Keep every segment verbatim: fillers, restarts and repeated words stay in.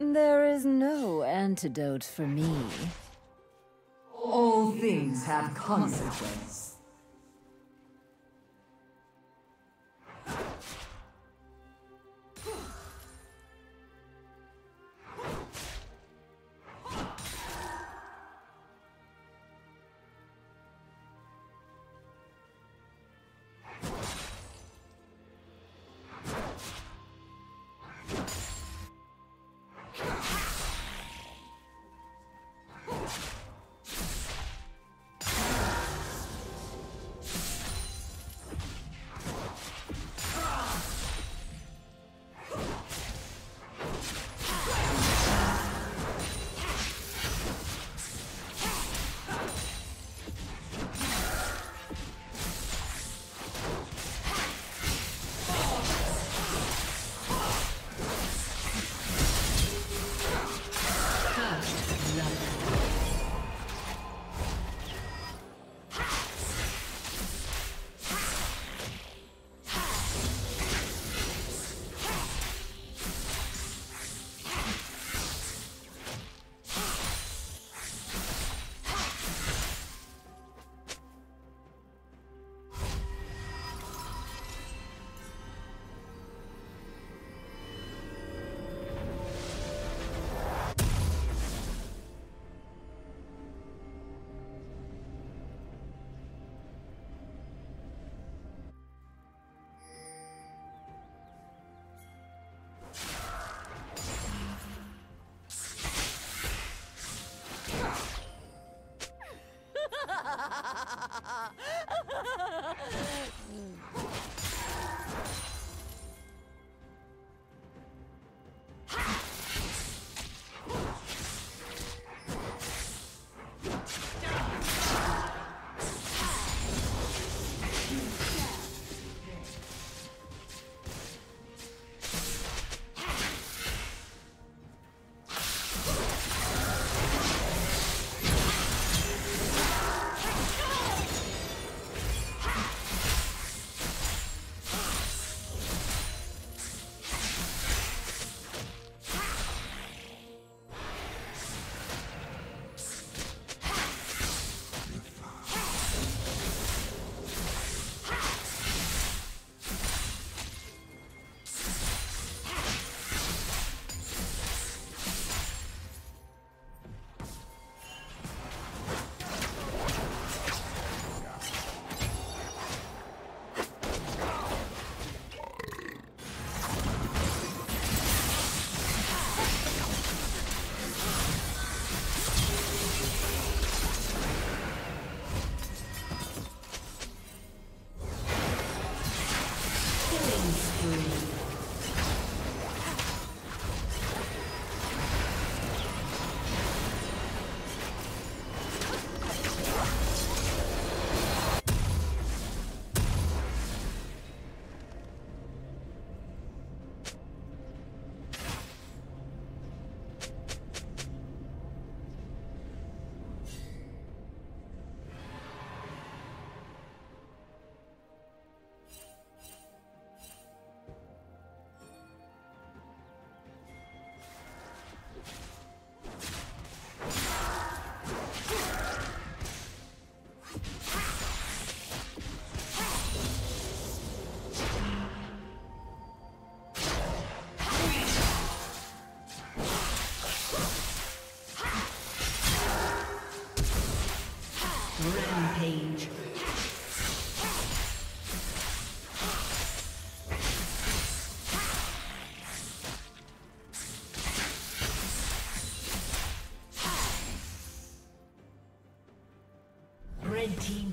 There is no antidote for me. All things have consequences. Rampage. Red team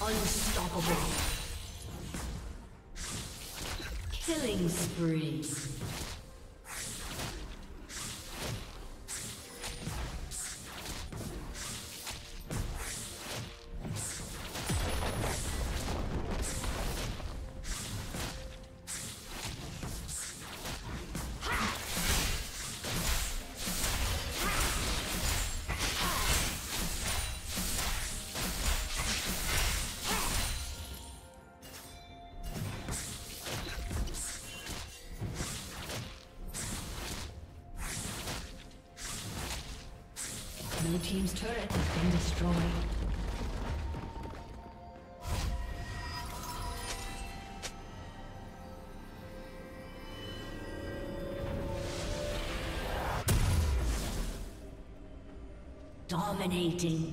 Blue team's turret has been destroyed. Dominating.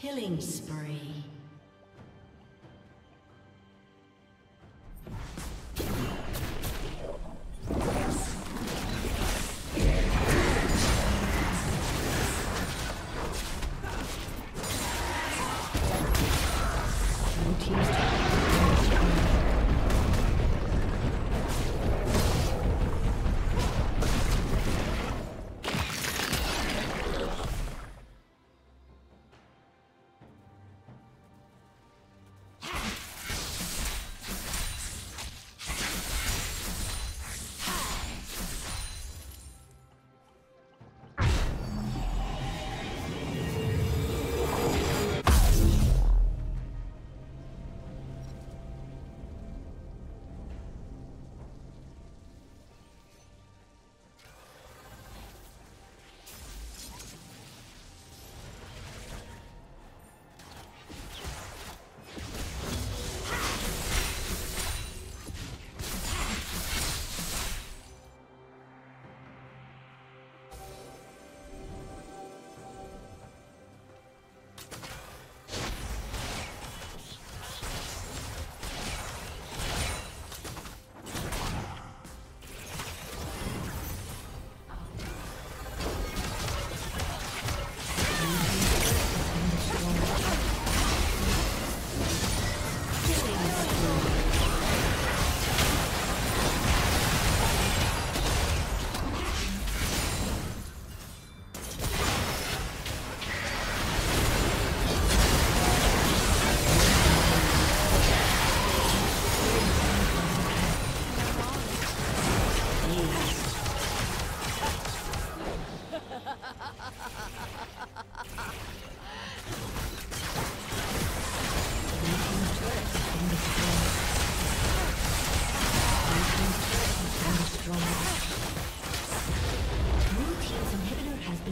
Killing spree.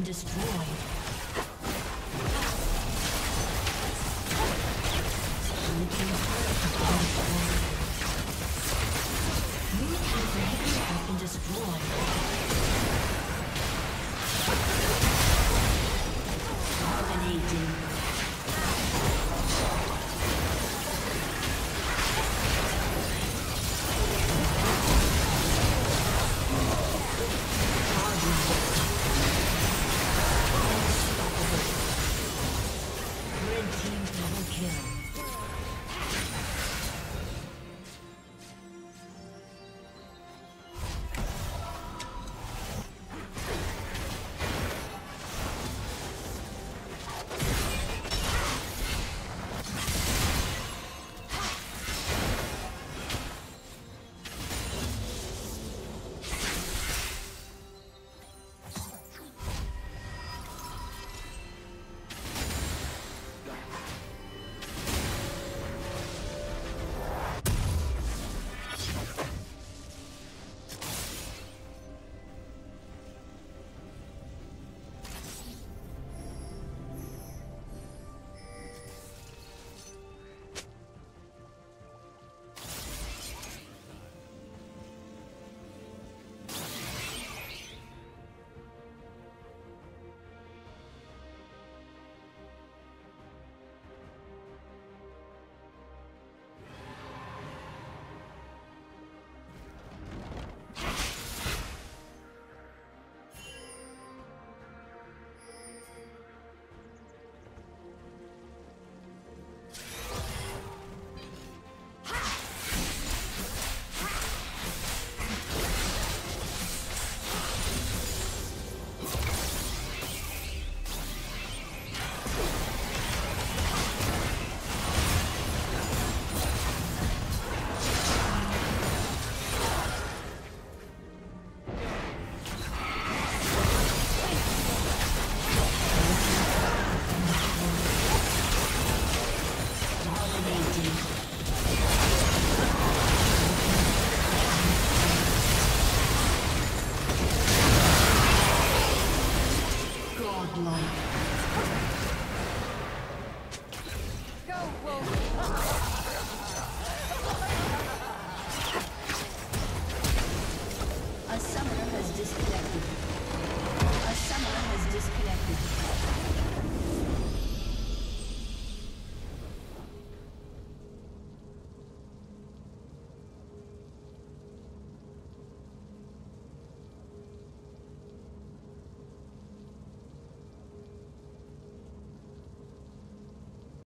Destroyed.